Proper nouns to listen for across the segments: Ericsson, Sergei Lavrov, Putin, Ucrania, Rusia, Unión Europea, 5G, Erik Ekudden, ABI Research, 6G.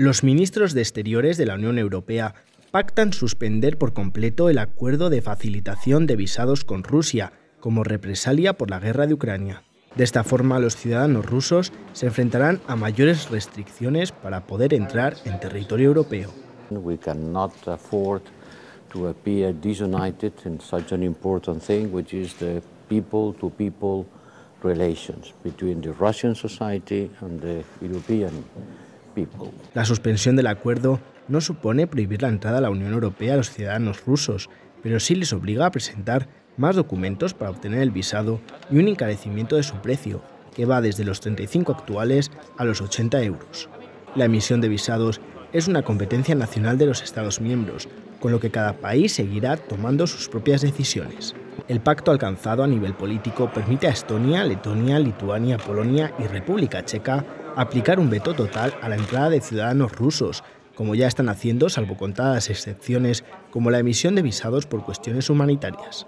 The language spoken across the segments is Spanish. Los ministros de Exteriores de la Unión Europea pactan suspender por completo el acuerdo de facilitación de visados con Rusia como represalia por la guerra de Ucrania. De esta forma, los ciudadanos rusos se enfrentarán a mayores restricciones para poder entrar en territorio europeo. We cannot afford to appear disunited in such an important thing, which is the people-to-people relations between the Russian society and the European people. La suspensión del acuerdo no supone prohibir la entrada a la Unión Europea a los ciudadanos rusos, pero sí les obliga a presentar más documentos para obtener el visado y un encarecimiento de su precio, que va desde los 35 actuales a los 80 euros. La emisión de visados es una competencia nacional de los Estados miembros, con lo que cada país seguirá tomando sus propias decisiones. El pacto alcanzado a nivel político permite a Estonia, Letonia, Lituania, Polonia y República Checa aplicar un veto total a la entrada de ciudadanos rusos, como ya están haciendo, salvo contadas excepciones como la emisión de visados por cuestiones humanitarias.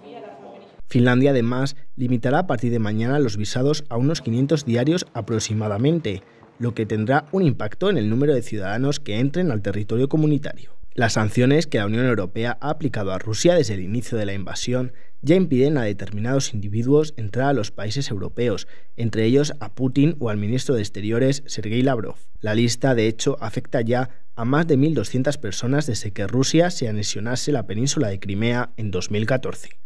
Finlandia, además, limitará a partir de mañana los visados a unos 500 diarios aproximadamente, lo que tendrá un impacto en el número de ciudadanos que entren al territorio comunitario. Las sanciones que la Unión Europea ha aplicado a Rusia desde el inicio de la invasión ya impiden a determinados individuos entrar a los países europeos, entre ellos a Putin o al ministro de Exteriores, Sergei Lavrov. La lista, de hecho, afecta ya a más de 1.200 personas desde que Rusia se anexionase la península de Crimea en 2014.